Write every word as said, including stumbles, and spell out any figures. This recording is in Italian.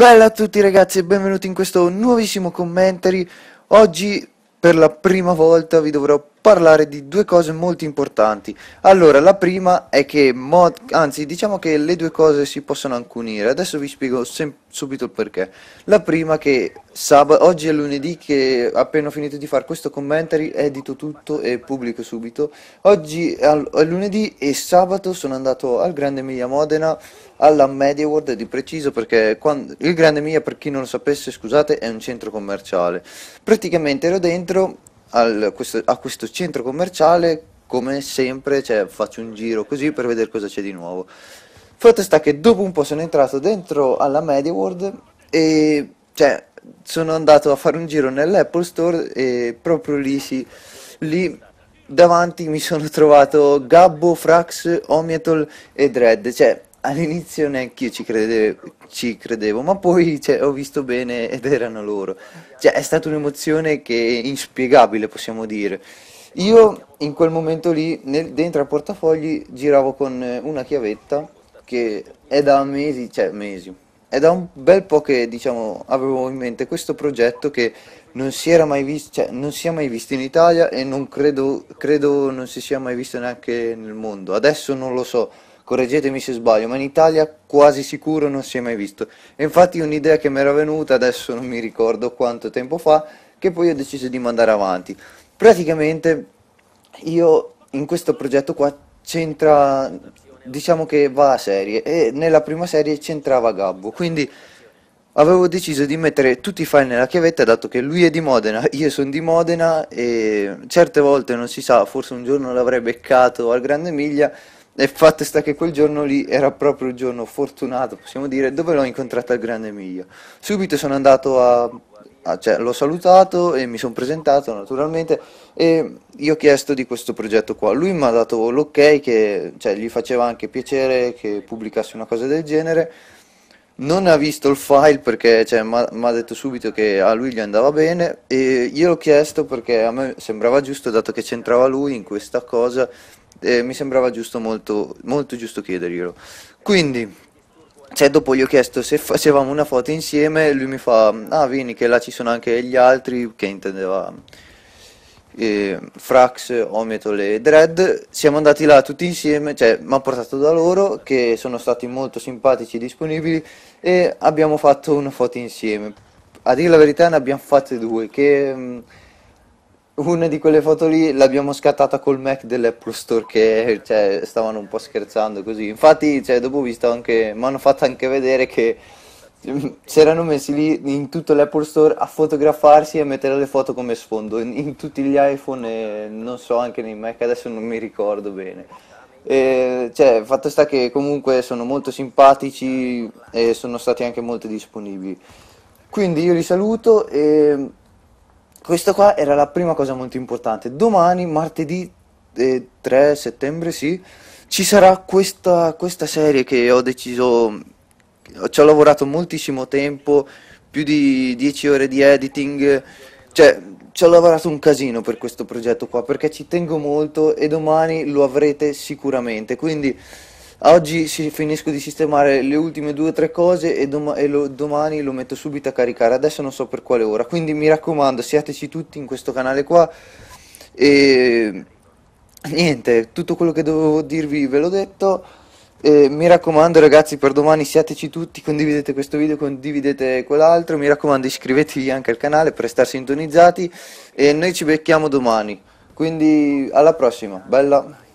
Bella a tutti ragazzi e benvenuti in questo nuovissimo commentary. Oggi per la prima volta vi dovrò parlare di due cose molto importanti. Allora, la prima è che mod... anzi diciamo che le due cose si possono anche unire. Adesso vi spiego subito il perché. La prima è che sab... oggi è lunedì, che appena ho finito di fare questo commentary edito tutto e pubblico subito. Oggi è, al... è lunedì e sabato sono andato al Grandemilia Modena, alla Media World di preciso, perché quando... il Grandemilia, per chi non lo sapesse, scusate, è un centro commerciale. Praticamente ero dentro Al, questo, a questo centro commerciale come sempre, cioè, faccio un giro così per vedere cosa c'è di nuovo. Fatto sta che dopo un po' sono entrato dentro alla Media World e cioè, sono andato a fare un giro nell'Apple Store e proprio lì, sì, lì davanti mi sono trovato Gabbo, Frax, Homyatol e Dread. Cioè, all'inizio neanche io ci credevo, ci credevo ma poi cioè, ho visto bene ed erano loro. Cioè, è stata un'emozione che è inspiegabile, possiamo dire. Io in quel momento lì, nel, dentro al portafogli, giravo con una chiavetta che è da mesi, cioè mesi, è da un bel po' che diciamo avevo in mente questo progetto che non si era mai visto, cioè, non si è mai visto in Italia e non credo, credo non si sia mai visto neanche nel mondo. Adesso non lo so, correggetemi se sbaglio, ma in Italia quasi sicuro non si è mai visto. E infatti un'idea che mi era venuta, adesso non mi ricordo quanto tempo fa, che poi ho deciso di mandare avanti. Praticamente io in questo progetto qua c'entra, diciamo che va a serie, e nella prima serie c'entrava Gabbo, quindi avevo deciso di mettere tutti i file nella chiavetta, dato che lui è di Modena, io sono di Modena, e certe volte non si sa, forse un giorno l'avrei beccato al Grandemilia. E fatto sta che quel giorno lì era proprio il giorno fortunato, possiamo dire, dove l'ho incontrata al Grandemilia. Subito sono andato a... a cioè, l'ho salutato e mi sono presentato naturalmente e gli ho chiesto di questo progetto qua. Lui mi ha dato l'ok, che cioè, gli faceva anche piacere che pubblicassi una cosa del genere. Non ha visto il file perché cioè, mi ha detto subito che a lui gli andava bene, e gliel'ho chiesto perché a me sembrava giusto, dato che c'entrava lui in questa cosa. Eh, mi sembrava giusto, molto, molto giusto chiederglielo. Quindi cioè, dopo gli ho chiesto se facevamo una foto insieme. Lui mi fa: ah, vieni che là ci sono anche gli altri, che intendeva eh, Frax, Homyatol e Dread. Siamo andati là tutti insieme, cioè mi ha portato da loro, che sono stati molto simpatici e disponibili, e abbiamo fatto una foto insieme. A dire la verità ne abbiamo fatte due, che... Mh, una di quelle foto lì l'abbiamo scattata col Mac dell'Apple Store, che cioè, stavano un po' scherzando così. Infatti cioè, dopo ho visto anche, mi hanno fatto anche vedere che si erano messi lì in tutto l'Apple Store a fotografarsi e a mettere le foto come sfondo in, in tutti gli iPhone e non so anche nei Mac, adesso non mi ricordo bene. E, cioè, fatto sta che comunque sono molto simpatici e sono stati anche molto disponibili, quindi io li saluto. E questa qua era la prima cosa molto importante. Domani, martedì eh, tre settembre, sì, ci sarà questa, questa serie che ho deciso, ci ho lavorato moltissimo tempo, più di dieci ore di editing, cioè ci ho lavorato un casino per questo progetto qua, perché ci tengo molto e domani lo avrete sicuramente. Quindi oggi si, finisco di sistemare le ultime due o tre cose e, doma e lo, domani lo metto subito a caricare. Adesso non so per quale ora, quindi mi raccomando, siateci tutti in questo canale qua. E niente, tutto quello che dovevo dirvi ve l'ho detto. E mi raccomando ragazzi, per domani siateci tutti, condividete questo video, condividete quell'altro, mi raccomando iscrivetevi anche al canale per star sintonizzati, e noi ci becchiamo domani. Quindi alla prossima, bella!